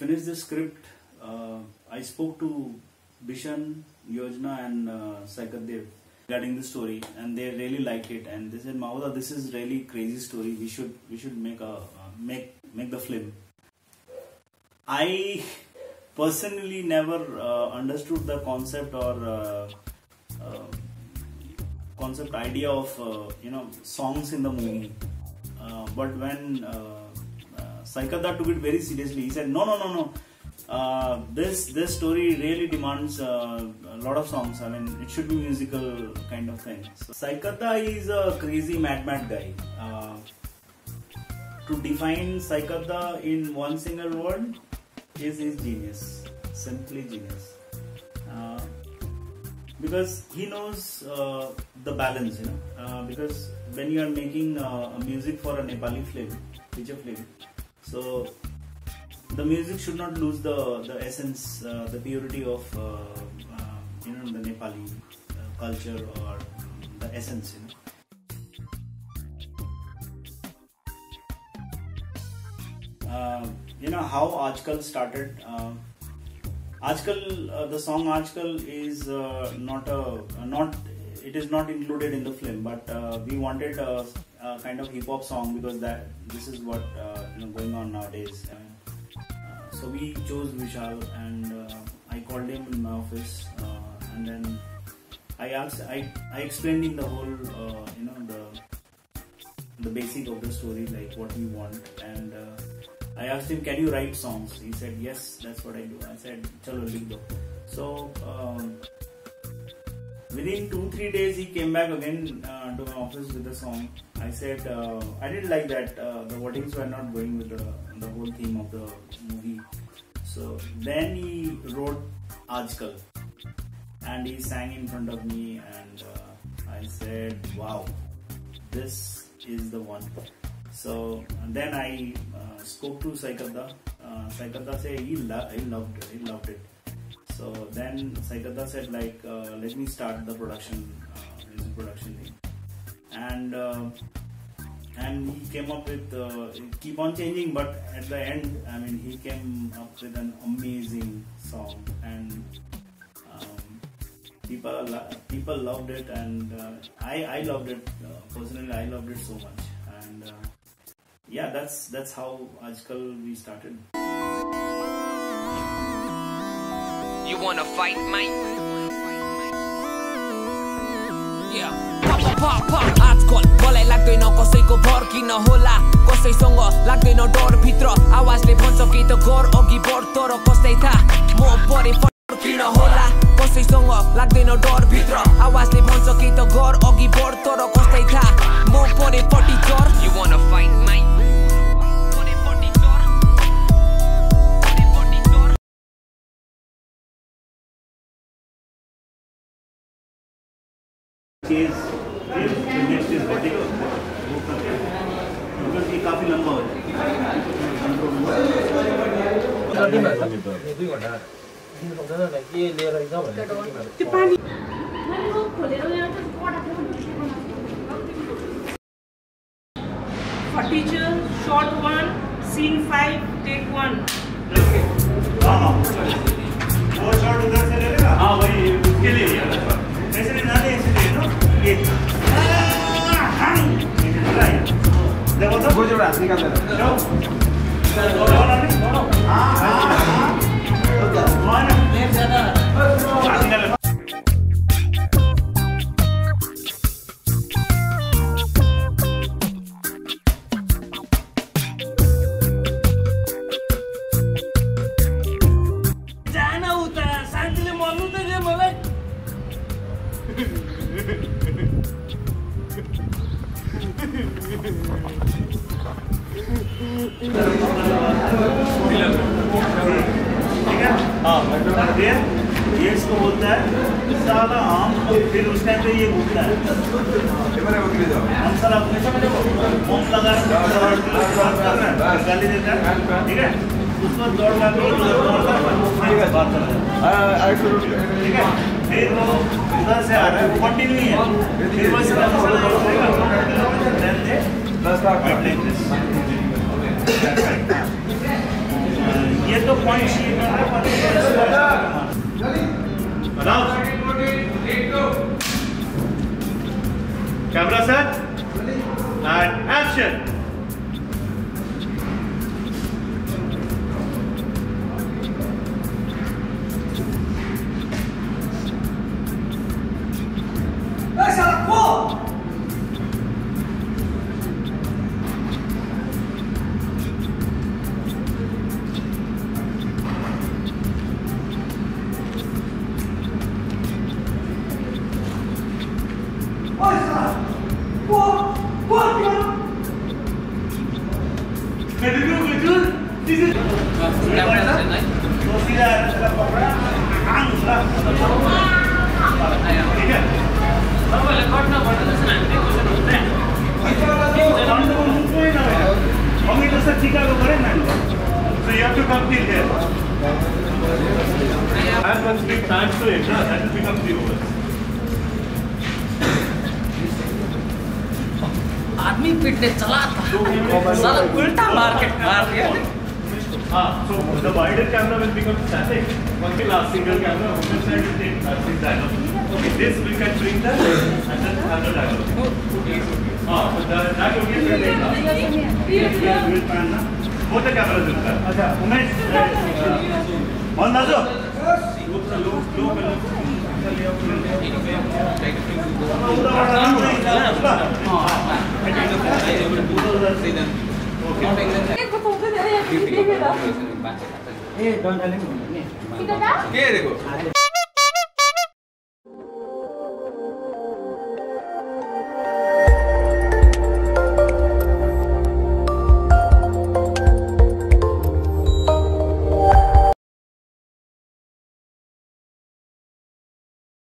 finish this script, I spoke to Bishan, Yojana and Saikat-dai regarding the story, and they really liked it, and they said, Mahuda, this is really crazy story. We should make a make the film. I personally never understood the concept or concept idea of songs in the movie, but when Saikat-dai took it very seriously, he said no. This story really demands a lot of songs. I mean, it should be musical kind of thing. So, Saikat-dai is a crazy mad guy. To define Saikat-dai in one single word is his genius, simply genius. Because he knows the balance, because when you are making a music for a Nepali film, feature film, so the music should not lose the essence, the purity of the Nepali culture or the essence, how Aajkal started. Aajkal, the song Aajkal is not included in the film, but we wanted a kind of hip hop song, because this is what going on nowadays. So we chose Vishal, and I called him in my office, and then I explained him the whole the basic of the story, like what we want, and I asked him, can you write songs? He said, yes, that's what I do. I said, chalo likh do. So within 2-3 days he came back again to my office with the song. I said, I didn't like that the wordings were not going with the whole theme of the movie. So then he wrote Aajkal and he sang in front of me, and I said, wow, this is the one. So then I spoke to Saikat-dai. Saikat-dai said he loved it. So then Saikat-dai said, like, let me start the production, production thing, and he came up with keep on changing, but at the end, I mean, he came up with an amazing song, and people loved it, and I loved it personally. I loved it so much, and yeah, that's how Aajkal we started. You wanna fight, mate? Yeah. Pop. Aajkal. मलाई लाग्दैन कसैको भर किन होला कसैसँग लाग्दैन डर भित्र आवाजले भन्छ कि त घर अघि बढ तर कसै था म परे किन होला कसैसँग लाग्दैन डर भित्र आवाजले भन्छ कि त घर अघि बढ तर कसै था म परे फटिचर. You wanna fight, mate? Next is Fatichar, because he काफी लंबा हो Fatichar, short one, scene 5, take 1. वो शॉट उधर से ले लेगा. हाँ वही उसके लिए ऐसे नहीं जाने ऐसे ले लो ये. देखो तो वो जोड़ा निकाल दे लो हां ये इसको बोलता है साला आम, फिर उस टाइम पे ये घूमता है हम साला अपने मोम लगा गाली देता है, ठीक है, उसको दौड़ लगा ठीक है, फिर वो उधर से आ रहा है कंटिन्यू है, फिर वो साला ये the point sheet. Camera set and action. So you have to complete here. I have one big time to it, that will become 3 hours. आदमी पीटने चला था साला उल्टा मार्केट मार दिया so the wider camera will become static. Only last single camera on this side will take classic dialogue. Okay, this will capturing the and then another dialogue. So that will be very nice. Both the cameras will come. Okay, Umesh. On Nazo. Low. Don't tell him.